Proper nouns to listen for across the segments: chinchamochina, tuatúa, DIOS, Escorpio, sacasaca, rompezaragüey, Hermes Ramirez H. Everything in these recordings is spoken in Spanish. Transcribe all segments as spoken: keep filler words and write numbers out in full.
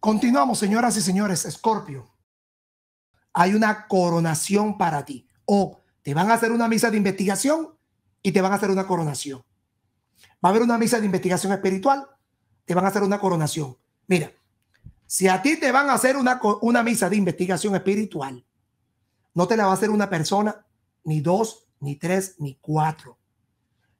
Continuamos, señoras y señores. Escorpio, hay una coronación para ti. O te van a hacer una misa de investigación y te van a hacer una coronación. Va a haber una misa de investigación espiritual, te van a hacer una coronación. Mira, si a ti te van a hacer una, una misa de investigación espiritual, no te la va a hacer una persona, ni dos, ni tres, ni cuatro.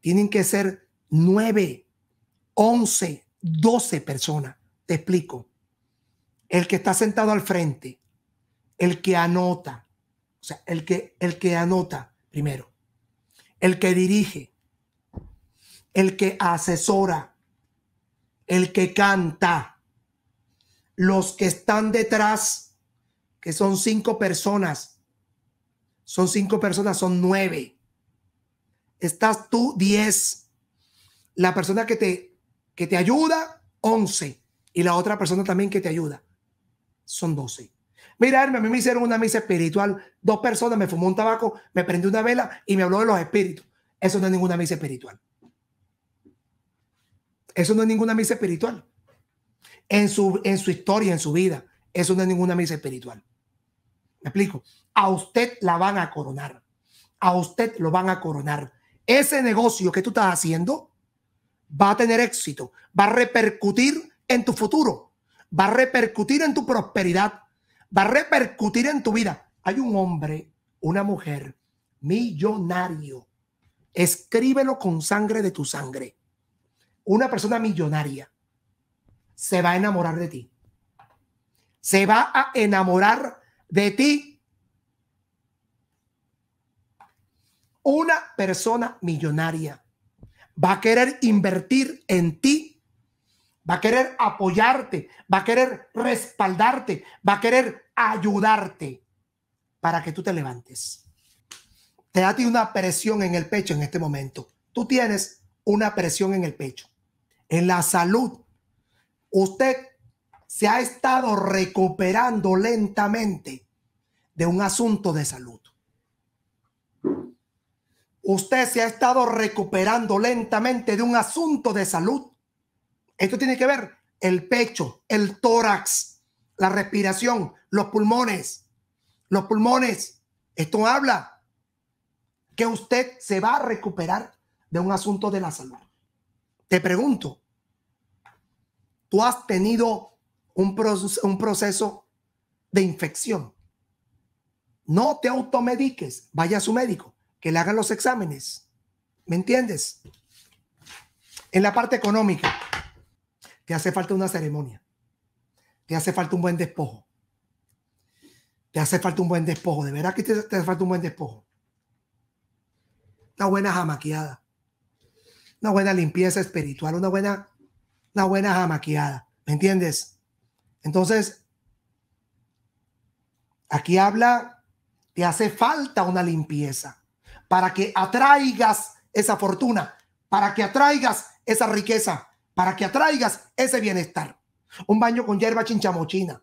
Tienen que ser nueve, once, doce personas. Te explico. El que está sentado al frente, el que anota, o sea, el que, el que anota primero, el que dirige, el que asesora, el que canta, los que están detrás, que son cinco personas, son cinco personas, son nueve. Estás tú, diez. La persona que te, que te ayuda, once. Y la otra persona también que te ayuda, son doce. Mira, Hermes, a mí me hicieron una misa espiritual. Dos personas, me fumó un tabaco, me prendí una vela y me habló de los espíritus. Eso no es ninguna misa espiritual. Eso no es ninguna misa espiritual. En su, en su historia, en su vida, eso no es ninguna misa espiritual. ¿Me explico? A usted la van a coronar. A usted lo van a coronar. Ese negocio que tú estás haciendo va a tener éxito. Va a repercutir en tu futuro. Va a repercutir en tu prosperidad. Va a repercutir en tu vida. Hay un hombre, una mujer, millonario. Escríbelo con sangre de tu sangre. Una persona millonaria se va a enamorar de ti. Se va a enamorar de ti. Una persona millonaria va a querer invertir en ti. Va a querer apoyarte. Va a querer respaldarte. Va a querer ayudarte para que tú te levantes. Te da a ti una presión en el pecho en este momento. Tú tienes una presión en el pecho. En la salud, usted se ha estado recuperando lentamente de un asunto de salud. Usted se ha estado recuperando lentamente de un asunto de salud. Esto tiene que ver el pecho, el tórax, la respiración, los pulmones, los pulmones. Esto habla que usted se va a recuperar de un asunto de la salud. Te pregunto, tú has tenido un proceso, un proceso de infección. No te automediques. Vaya a su médico, que le hagan los exámenes. ¿Me entiendes? En la parte económica, te hace falta una ceremonia. Te hace falta un buen despojo. Te hace falta un buen despojo. De verdad que te, te hace falta un buen despojo. Una buena jamaqueada. Una buena limpieza espiritual. Una buena... Una buena jamaqueada, ¿me entiendes? Entonces, aquí habla, te hace falta una limpieza para que atraigas esa fortuna, para que atraigas esa riqueza, para que atraigas ese bienestar. Un baño con hierba chinchamochina,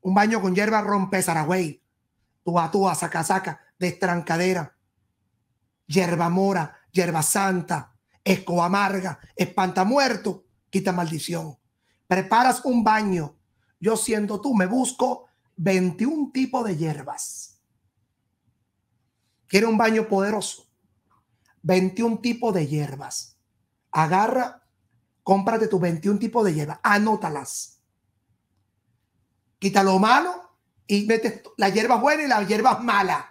un baño con hierba rompezaragüey, tuatúa, sacasaca, destrancadera, hierba mora, hierba santa, escoba amarga, espanta muerto, quita maldición. Preparas un baño. Yo siendo tú me busco veintiún tipos de hierbas. Quiero un baño poderoso. veintiún tipos de hierbas. Agarra, cómprate tus veintiún tipos de hierbas. Anótalas. Quita lo malo y metes las hierbas buenas y las hierbas malas.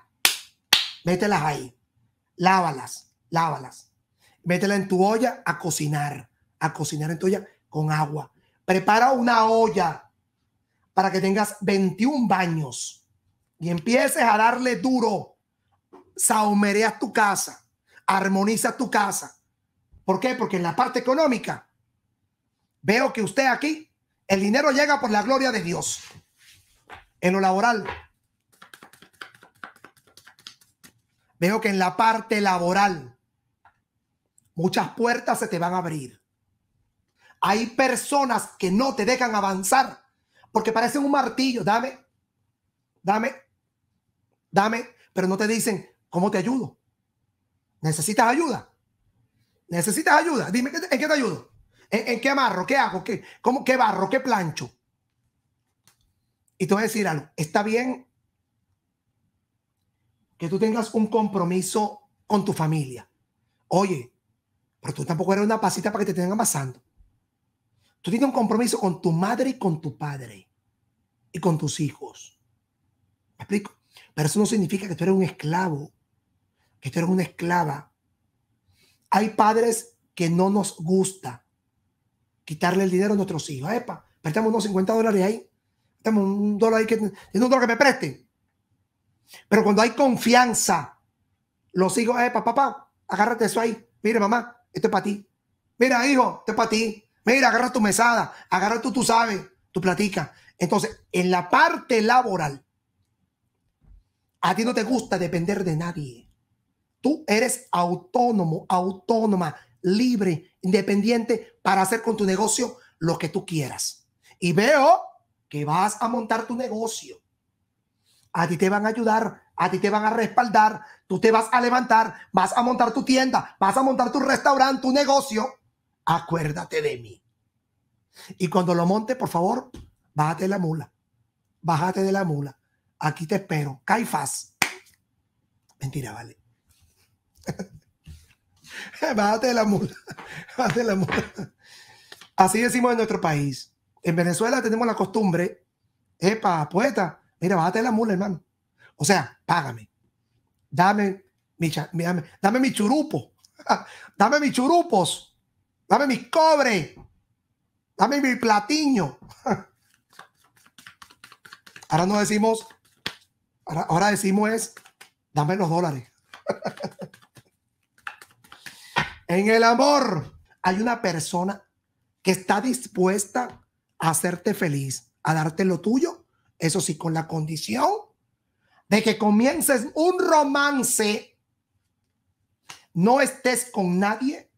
Mételas ahí. Lávalas, lávalas. Métela en tu olla a cocinar, a cocinar en tu olla con agua. Prepara una olla para que tengas veintiún baños y empieces a darle duro. Saumereas tu casa, armonizas tu casa. ¿Por qué? Porque en la parte económica veo que usted aquí, el dinero llega por la gloria de Dios. En lo laboral, veo que en la parte laboral, muchas puertas se te van a abrir. Hay personas que no te dejan avanzar porque parecen un martillo. Dame, dame, dame, pero no te dicen, ¿cómo te ayudo? ¿Necesitas ayuda? ¿Necesitas ayuda? Dime, ¿en qué te ayudo? ¿En, en qué amarro? ¿Qué hago? ¿Qué, cómo, qué barro? ¿Qué plancho? Y te voy a decir algo. Está bien que tú tengas un compromiso con tu familia. Oye, pero tú tampoco eres una pasita para que te tengan amasando. Tú tienes un compromiso con tu madre y con tu padre y con tus hijos. ¿Me explico? Pero eso no significa que tú eres un esclavo, que tú eres una esclava. Hay padres que no nos gusta quitarle el dinero a nuestros hijos. Epa, prestamos unos cincuenta dólares ahí. Prestamos un dólar ahí que, un dólar que me presten. Pero cuando hay confianza, los hijos, epa, papá, agárrate eso ahí. Mira, mamá, esto es para ti. Mira, hijo, esto es para ti. Mira, agarra tu mesada, agarra tú, tú sabes, tú platicas. Entonces, en la parte laboral, a ti no te gusta depender de nadie. Tú eres autónomo, autónoma, libre, independiente para hacer con tu negocio lo que tú quieras. Y veo que vas a montar tu negocio. A ti te van a ayudar, a ti te van a respaldar, tú te vas a levantar, vas a montar tu tienda, vas a montar tu restaurante, tu negocio. Acuérdate de mí. Y cuando lo monte, por favor, bájate de la mula. Bájate de la mula. Aquí te espero. Caifás. Mentira, vale. Bájate de la mula. Bájate de la mula. Así decimos en nuestro país. En Venezuela tenemos la costumbre. Epa, poeta. Mira, bájate de la mula, hermano. O sea, págame. Dame mi, dame, dame mi churupo. Dame mis churupos. Dame mi cobre. Dame mi platiño. Ahora no decimos, ahora, ahora decimos es, dame los dólares. En el amor hay una persona que está dispuesta a hacerte feliz, a darte lo tuyo. Eso sí, con la condición de que comiences un romance. No estés con nadie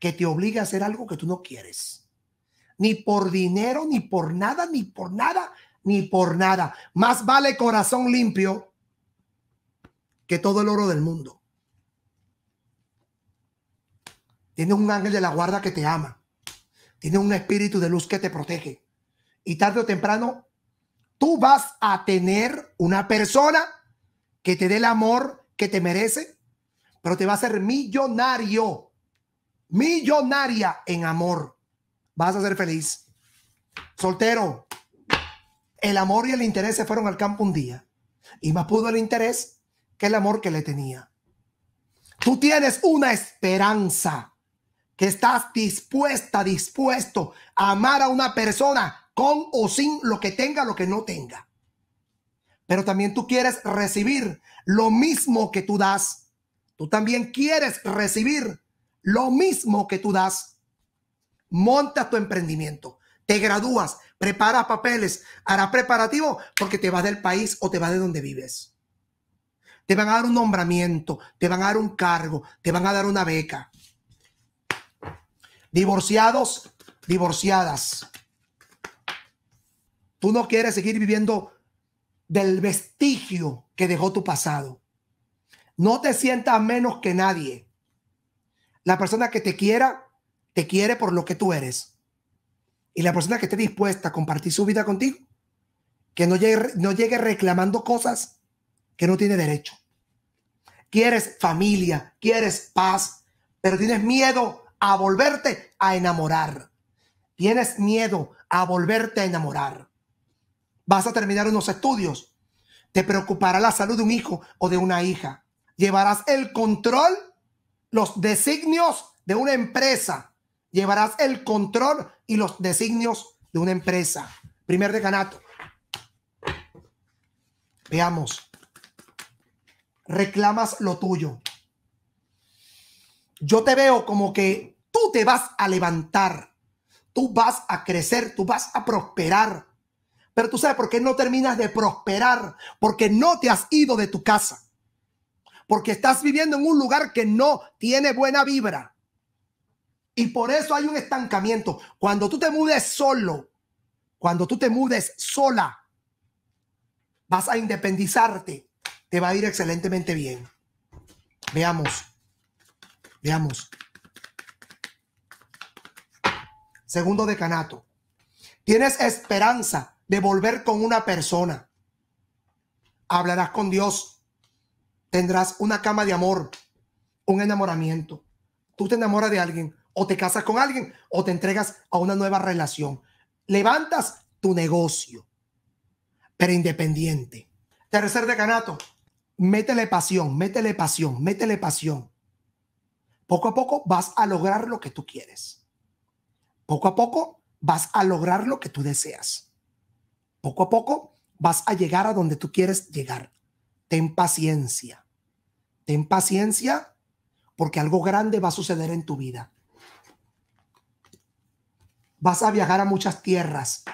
que te obligue a hacer algo que tú no quieres. Ni por dinero, ni por nada, ni por nada, ni por nada. Más vale corazón limpio que todo el oro del mundo. Tienes un ángel de la guarda que te ama. Tienes un espíritu de luz que te protege. Y tarde o temprano, tú vas a tener una persona que te dé el amor que te merece, pero te va a hacer millonario. Millonaria en amor. Vas a ser feliz. Soltero. El amor y el interés se fueron al campo un día. Y más pudo el interés que el amor que le tenía. Tú tienes una esperanza. Que estás dispuesta, dispuesto a amar a una persona con o sin lo que tenga, lo que no tenga. Pero también tú quieres recibir lo mismo que tú das. Tú también quieres recibir lo mismo que tú das. Montas tu emprendimiento, te gradúas, preparas papeles, harás preparativo porque te vas del país o te vas de donde vives. Te van a dar un nombramiento, te van a dar un cargo, te van a dar una beca. Divorciados, divorciadas. Tú no quieres seguir viviendo del vestigio que dejó tu pasado. No te sientas menos que nadie. La persona que te quiera, te quiere por lo que tú eres. Y la persona que esté dispuesta a compartir su vida contigo, que no llegue, no llegue reclamando cosas que no tiene derecho. Quieres familia, quieres paz, pero tienes miedo a volverte a enamorar. Tienes miedo a volverte a enamorar. Vas a terminar unos estudios. Te preocupará la salud de un hijo o de una hija. Llevarás el control, los designios de una empresa. Llevarás el control y los designios de una empresa. Primer decanato. Veamos. Reclamas lo tuyo. Yo te veo como que tú te vas a levantar. Tú vas a crecer. Tú vas a prosperar. Pero tú sabes por qué no terminas de prosperar. Porque no te has ido de tu casa. Porque estás viviendo en un lugar que no tiene buena vibra. Y por eso hay un estancamiento. Cuando tú te mudes solo, cuando tú te mudes sola, vas a independizarte. Te va a ir excelentemente bien. Veamos. Veamos. segundo decanato. Tienes esperanza de volver con una persona. Hablarás con Dios. Tendrás una cama de amor, un enamoramiento. Tú te enamoras de alguien o te casas con alguien o te entregas a una nueva relación. Levantas tu negocio, pero independiente. Tercer decanato, métele pasión, métele pasión, métele pasión. Poco a poco vas a lograr lo que tú quieres. Poco a poco vas a lograr lo que tú deseas. Poco a poco vas a llegar a donde tú quieres llegar. Ten paciencia. Ten paciencia porque algo grande va a suceder en tu vida. Vas a viajar a muchas tierras.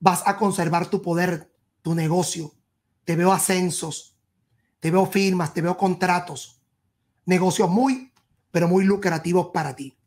Vas a conservar tu poder, tu negocio. Te veo ascensos. Te veo firmas, te veo contratos. Negocios muy, pero muy lucrativos para ti.